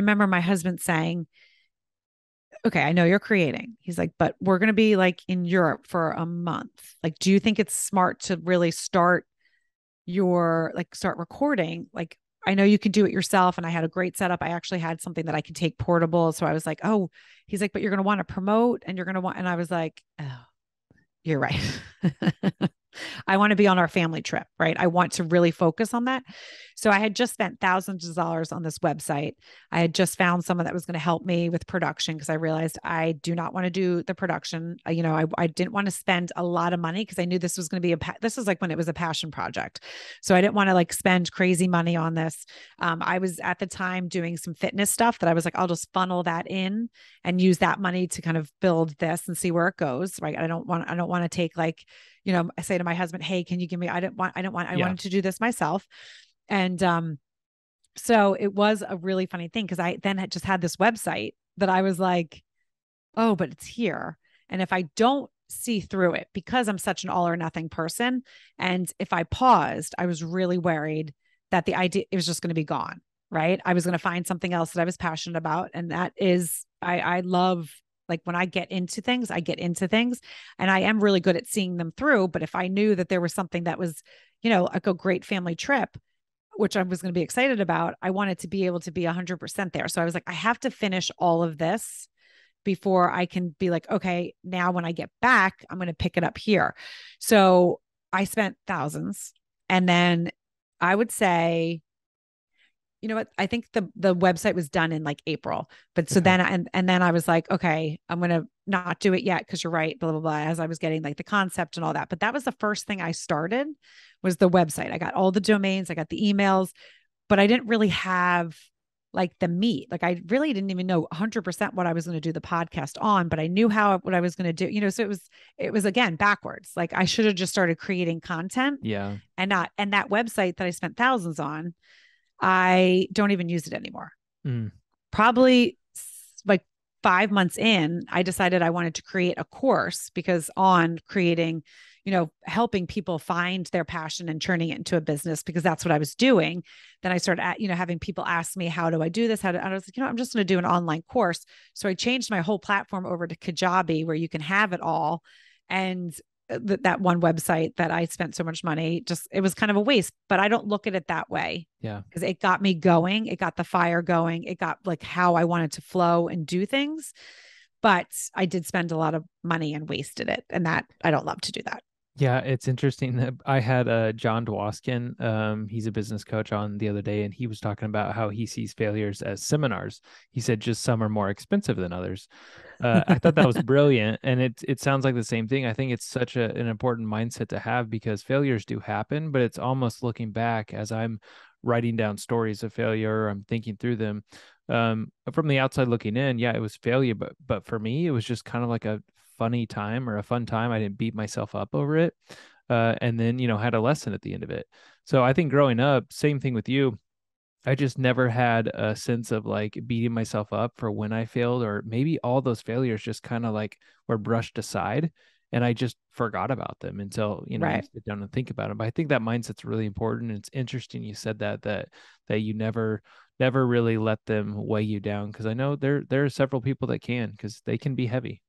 remember my husband saying, okay, I know you're creating. He's like, but we're going to be like in Europe for a month. Like, do you think it's smart to really start your, like, start recording? Like, I know you can do it yourself. And I had a great setup. I actually had something that I could take portable. So I was like, oh, he's like, but you're going to want to promote and you're going to want, and I was like, oh, you're right. I want to be on our family trip, right? I want to really focus on that. So I had just spent thousands of dollars on this website. I had just found someone that was going to help me with production because I realized I do not want to do the production. You know, I didn't want to spend a lot of money because I knew this was going to be this was like when it was a passion project. So I didn't want to like spend crazy money on this. I was at the time doing some fitness stuff that I was like, I'll just funnel that in and use that money to kind of build this and see where it goes. Right? I don't want to take like, you know, I say to my husband, hey, can you give me, I wanted to do this myself. And, so it was a really funny thing. Cause I then had just had this website that I was like, oh, but it's here. And if I don't see through it, because I'm such an all or nothing person. And if I paused, I was really worried that the idea, it was just going to be gone. Right? I was going to find something else that I was passionate about. And that is, I love, like when I get into things, I get into things and I am really good at seeing them through. But if I knew that there was something that was, you know, like a great family trip, which I was going to be excited about, I wanted to be able to be 100% there. So I was like, I have to finish all of this before I can be like, okay, now when I get back, I'm going to pick it up here. So I spent thousands. And then I would say, you know what? I think the website was done in like April, but so then, and then I was like, okay, I'm going to not do it yet. Cause you're right. Blah, blah, blah. As I was getting like the concept and all that, but that was the first thing I started was the website. I got all the domains, I got the emails, but I didn't really have like the meat. Like I really didn't even know 100% what I was going to do the podcast on, but I knew what I was going to do, you know, so it was again, backwards. Like I should have just started creating content and that website that I spent thousands on, I don't even use it anymore. Probably like 5 months in, I decided I wanted to create a course because on creating, you know, helping people find their passion and turning it into a business because that's what I was doing. Then I started, having people ask me, how do I do this? And I was like, you know, I'm just going to do an online course. So I changed my whole platform over to Kajabi where you can have it all. And that one website that I spent so much money, just, it was kind of a waste, but I don't look at it that way. Yeah. Cause it got me going. It got the fire going. It got like how I wanted to flow and do things, but I did spend a lot of money and wasted it. And that I don't love to do that. Yeah. It's interesting that I had John Dwoskin. He's a business coach on the other day. And he was talking about how he sees failures as seminars. He said, just some are more expensive than others. I thought that was brilliant. And it sounds like the same thing. I think it's such an important mindset to have because failures do happen, but it's almost looking back as I'm writing down stories of failure. I'm thinking through them from the outside looking in. Yeah, it was failure. But for me, it was just kind of like a funny time or a fun time. I didn't beat myself up over it. And then, you know, had a lesson at the end of it. So I think growing up, same thing with you. I just never had a sense of like beating myself up for when I failed, or maybe all those failures just kind of like were brushed aside and I just forgot about them until, you know, I sit down and think about them. But I think that mindset's really important. It's interesting. You said that you never really let them weigh you down. Cause I know there are several people that can, cause they can be heavy.